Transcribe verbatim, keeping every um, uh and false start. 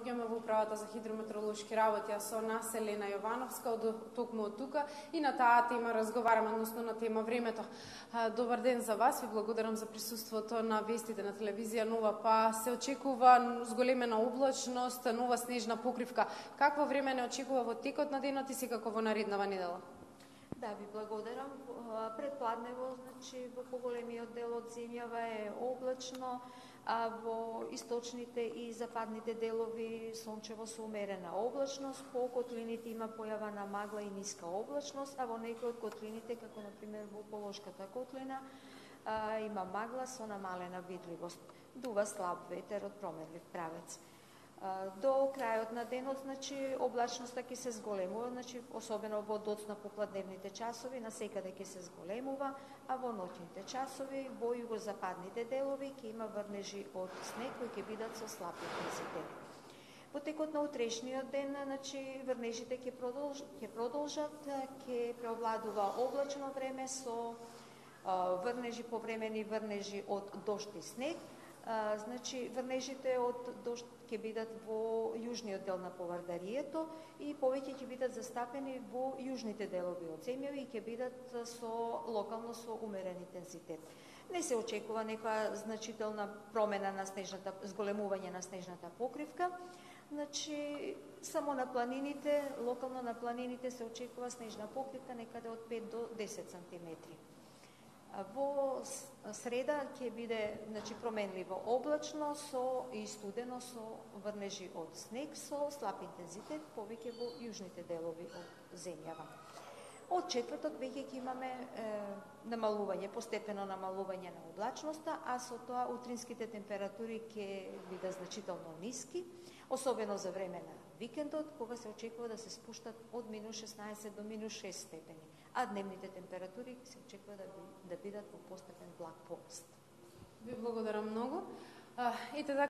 наоѓаме во Управата за хидрометеоролошки работи, а со нас Елена Јовановска од токму од тука и на таа тема разговараме, односно на тема времето. Добар ден за вас, ви благодарам за присуството на вестите на телевизија Нова, па се очекува зголемена облачност, нова снежна покривка. Какво време не очекува во текот на денот и секако во наредната недела? Да, ви благодарам. Предпладнево, значи, во поголемиот дел од земјава е облачно, а во источните и западните делови сончево со умерена облачност, по котлините има појава на магла и ниска облачност, а во некои од котлините, како например во Полошката котлина, има магла со намалена видливост. Дува слаб ветер од променлив правец. До крајот на денот, значи, облачноста ќе се зголемува, значи, особено во доцна попладневните часови, насекаде ќе се зголемува, а во ноќните часови, во југозападните делови, ќе има врнежи од снег, кои ќе бидат со слаб интензитет. Во текот на утрешниот ден, значи, врнежите ќе продолж, ќе продолжат, ќе преовладува облачно време со врнежи, повремени врнежи од дошт и снег. А, значи, врнежите од дошт ќе бидат во јужниот дел на Повардарието и повеќе ќе бидат застапени во јужните делови од земјава и ќе бидат со локално со умерен интензитет. Не се очекува некоја значителна промена на снежната, зголемување на снежната покривка. Значи, само на планините, локално на планините се очекува снежна покривка некаде од пет до десет сантиметри. Во среда ќе биде, значи, променливо облачно со и студено со врнежи од снег со слаб интензитет повеќе во јужните делови од земјава. Од четврток веќе ќе имаме е, намалување, постепено намалување на облачноста, а со тоа утринските температури ќе бидат значително ниски, особено за време на викендот, кога се очекува да се спуштат од минус шеснаесет до минус шест степени, а дневните температури се очекува да, да бидат во постепен благ пораст. Ви благодарам многу. А, ете,